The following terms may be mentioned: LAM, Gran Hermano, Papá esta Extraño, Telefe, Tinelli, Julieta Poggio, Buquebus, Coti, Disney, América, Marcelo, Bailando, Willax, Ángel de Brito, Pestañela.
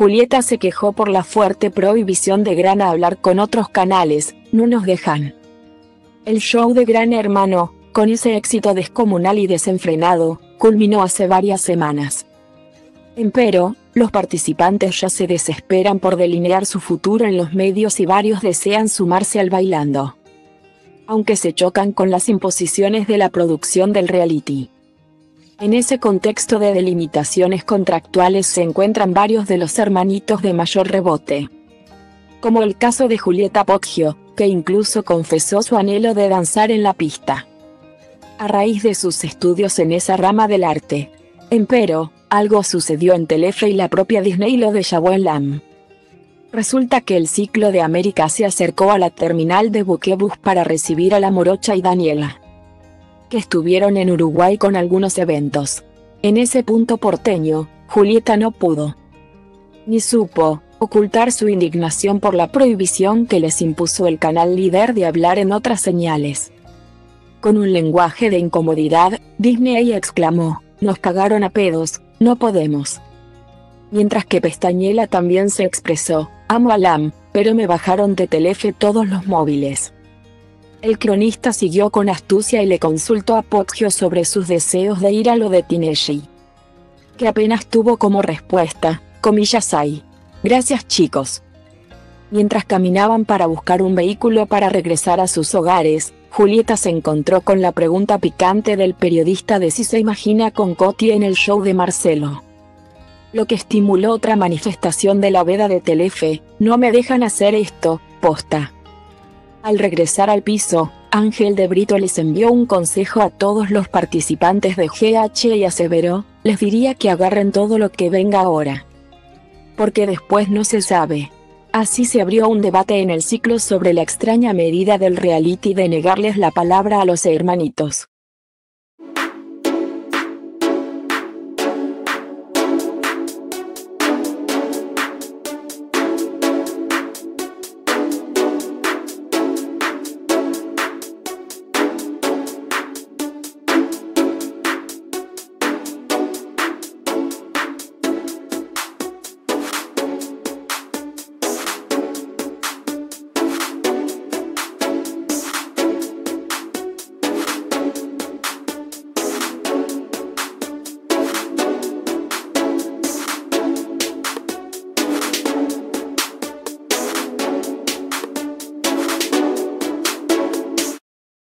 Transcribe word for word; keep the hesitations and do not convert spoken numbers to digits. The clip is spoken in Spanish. Julieta se quejó por la fuerte prohibición de Gran a hablar con otros canales, no nos dejan. El show de Gran Hermano, con ese éxito descomunal y desenfrenado, culminó hace varias semanas. Empero, los participantes ya se desesperan por delinear su futuro en los medios y varios desean sumarse al Bailando, aunque se chocan con las imposiciones de la producción del reality. En ese contexto de delimitaciones contractuales se encuentran varios de los hermanitos de mayor rebote, como el caso de Julieta Poggio, que incluso confesó su anhelo de danzar en la pista, a raíz de sus estudios en esa rama del arte. Empero, algo sucedió en Telefe y la propia Disney lo dejó en L A M. Resulta que el ciclo de América se acercó a la terminal de Buquebus para recibir a la Morocha y Daniela, que estuvieron en Uruguay con algunos eventos. En ese punto porteño, Julieta no pudo, ni supo, ocultar su indignación por la prohibición que les impuso el canal líder de hablar en otras señales. Con un lenguaje de incomodidad, Disney exclamó, "Nos cagaron a pedos, no podemos". Mientras que Pestañela también se expresó, "Amo a L A M, pero me bajaron de Telefe todos los móviles". El cronista siguió con astucia y le consultó a Poggio sobre sus deseos de ir a lo de Tinelli, que apenas tuvo como respuesta, comillas hay. "Gracias chicos". Mientras caminaban para buscar un vehículo para regresar a sus hogares, Julieta se encontró con la pregunta picante del periodista de si se imagina con Coti en el show de Marcelo, lo que estimuló otra manifestación de la veda de Telefe, "No me dejan hacer esto, posta". Al regresar al piso, Ángel de Brito les envió un consejo a todos los participantes de G H y aseveró, "Les diría que agarren todo lo que venga ahora, porque después no se sabe". Así se abrió un debate en el ciclo sobre la extraña medida del reality de negarles la palabra a los hermanitos.